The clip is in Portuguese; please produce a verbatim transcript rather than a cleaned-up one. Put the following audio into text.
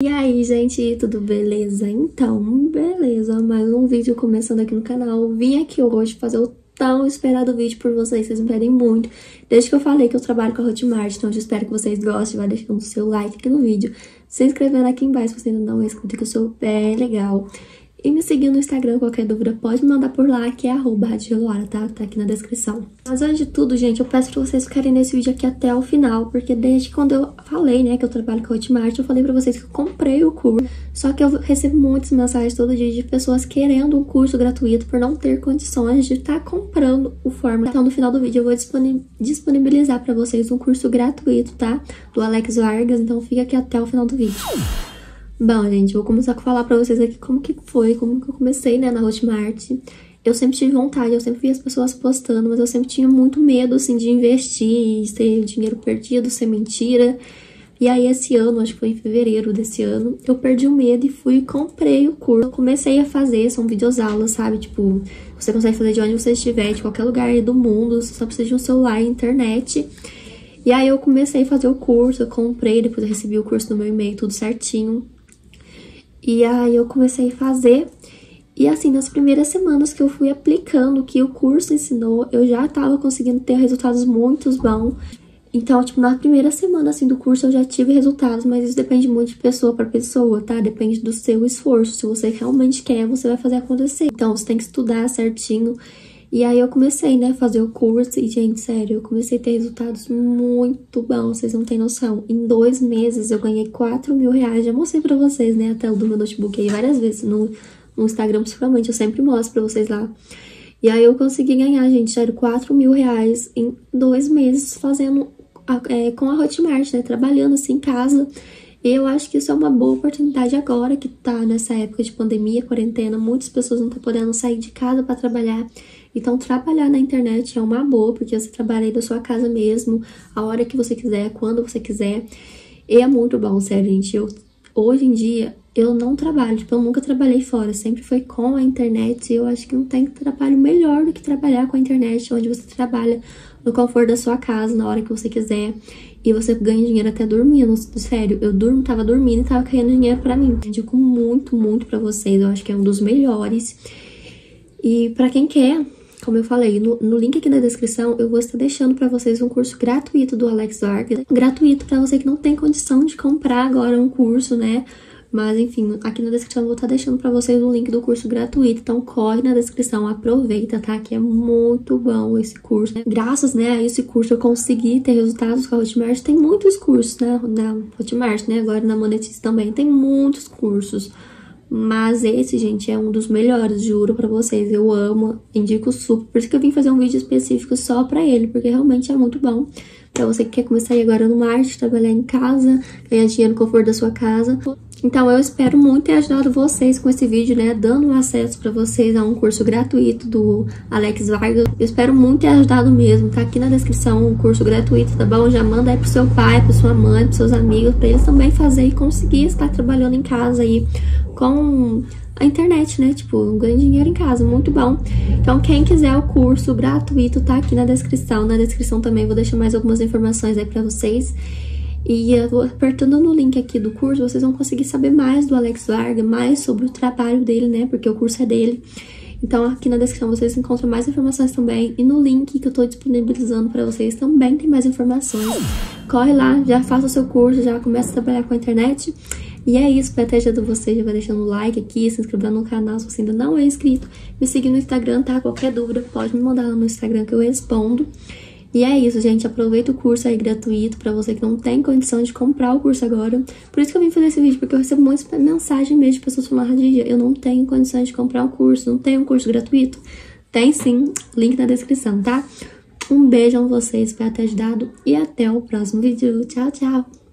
E aí, gente, tudo beleza? Então, beleza, mais um vídeo começando aqui no canal. Vim aqui hoje fazer o tão esperado vídeo por vocês, vocês me pedem muito. Desde que eu falei que eu trabalho com a Hotmart, então eu espero que vocês gostem. Vai deixando o seu like aqui no vídeo, se inscrevendo aqui embaixo se você ainda não é inscrito, que eu sou bem legal. E me seguindo no Instagram, qualquer dúvida pode me mandar por lá, que é arroba radiolara, tá? Tá aqui na descrição. Mas antes de tudo, gente, eu peço pra vocês ficarem nesse vídeo aqui até o final, porque desde quando eu falei, né, que eu trabalho com a Hotmart, eu falei pra vocês que eu comprei o curso. Só que eu recebo muitas mensagens todo dia de pessoas querendo um curso gratuito por não ter condições de estar comprando o Fórmula. Então, no final do vídeo, eu vou disponibilizar pra vocês um curso gratuito, tá? Do Alex Vargas, então fica aqui até o final do vídeo. Bom, gente, eu vou começar a falar pra vocês aqui como que foi, como que eu comecei, né, na Hotmart. Eu sempre tive vontade, eu sempre vi as pessoas postando, mas eu sempre tinha muito medo, assim, de investir, e ter dinheiro perdido, ser mentira. E aí, esse ano, acho que foi em fevereiro desse ano, eu perdi o medo e fui e comprei o curso. Eu comecei a fazer, são videoaulas, sabe? Tipo, você consegue fazer de onde você estiver, de qualquer lugar do mundo, você só precisa de um celular e internet. E aí, eu comecei a fazer o curso, eu comprei, depois eu recebi o curso no meu e-mail, tudo certinho. E aí eu comecei a fazer, e assim, nas primeiras semanas que eu fui aplicando o que o curso ensinou, eu já tava conseguindo ter resultados muito bons. Então, tipo, na primeira semana, assim, do curso eu já tive resultados, mas isso depende muito de pessoa pra pessoa, tá? Depende do seu esforço, se você realmente quer, você vai fazer acontecer. Então, você tem que estudar certinho. E aí eu comecei, né, a fazer o curso, e, gente, sério, eu comecei a ter resultados muito bons, vocês não têm noção. Em dois meses eu ganhei quatro mil reais, já mostrei pra vocês, né, a tela do meu notebook aí várias vezes, no, no Instagram principalmente, eu sempre mostro pra vocês lá. E aí eu consegui ganhar, gente, sério, quatro mil reais em dois meses fazendo a, é, com a Hotmart, né, trabalhando assim em casa. E eu acho que isso é uma boa oportunidade agora que tá nessa época de pandemia, quarentena, muitas pessoas não estão podendo sair de casa pra trabalhar. Então, trabalhar na internet é uma boa, porque você trabalha aí da sua casa mesmo, a hora que você quiser, quando você quiser. E é muito bom, sério, gente. Eu, hoje em dia, eu não trabalho, tipo, eu nunca trabalhei fora, sempre foi com a internet. E eu acho que não tem trabalho melhor do que trabalhar com a internet, onde você trabalha no conforto da sua casa, na hora que você quiser. E você ganha dinheiro até dormindo, sério. Eu durmo, tava dormindo e tava caindo dinheiro pra mim. Eu digo muito, muito pra vocês, eu acho que é um dos melhores. E pra quem quer... Como eu falei, no, no link aqui na descrição, eu vou estar deixando pra vocês um curso gratuito do Alex Vargas. Gratuito pra você que não tem condição de comprar agora um curso, né? Mas, enfim, aqui na descrição eu vou estar deixando pra vocês o link do curso gratuito. Então, corre na descrição, aproveita, tá? Que é muito bom esse curso, né? Graças, né, a esse curso eu consegui ter resultados com a Hotmart. Tem muitos cursos, né? Na Hotmart, né? Agora na Monetize também tem muitos cursos. Mas esse, gente, é um dos melhores, juro pra vocês. Eu amo, indico super. Por isso que eu vim fazer um vídeo específico só pra ele, porque realmente é muito bom. Pra você que quer começar aí agora no marketing, trabalhar em casa, ganhar dinheiro no conforto da sua casa. Então, eu espero muito ter ajudado vocês com esse vídeo, né? Dando acesso pra vocês a um curso gratuito do Alex Vargas. Eu espero muito ter ajudado mesmo. Tá aqui na descrição um curso gratuito, tá bom? Já manda aí pro seu pai, pra sua mãe, pros seus amigos, pra eles também fazerem e conseguir estar trabalhando em casa aí com a internet, né? Tipo, um ganho de dinheiro em casa, muito bom. Então, quem quiser o curso gratuito, tá aqui na descrição. Na descrição também vou deixar mais algumas informações aí pra vocês. E eu vou apertando no link aqui do curso, vocês vão conseguir saber mais do Alex Vargas, mais sobre o trabalho dele, né? Porque o curso é dele. Então, aqui na descrição vocês encontram mais informações também. E no link que eu tô disponibilizando pra vocês também tem mais informações. Corre lá, já faça o seu curso, já começa a trabalhar com a internet. E é isso, pra ter ajudado vocês, já vai deixando o like aqui, se inscrevendo no canal se você ainda não é inscrito. Me seguir no Instagram, tá? Qualquer dúvida pode me mandar lá no Instagram que eu respondo. E é isso, gente, aproveita o curso aí gratuito pra você que não tem condição de comprar o curso agora. Por isso que eu vim fazer esse vídeo, porque eu recebo muitas mensagens mesmo de pessoas falando de dia. Eu não tenho condições de comprar o curso, não tenho um curso gratuito. Tem sim, link na descrição, tá? Um beijo a vocês, espero ter ajudado e até o próximo vídeo. Tchau, tchau!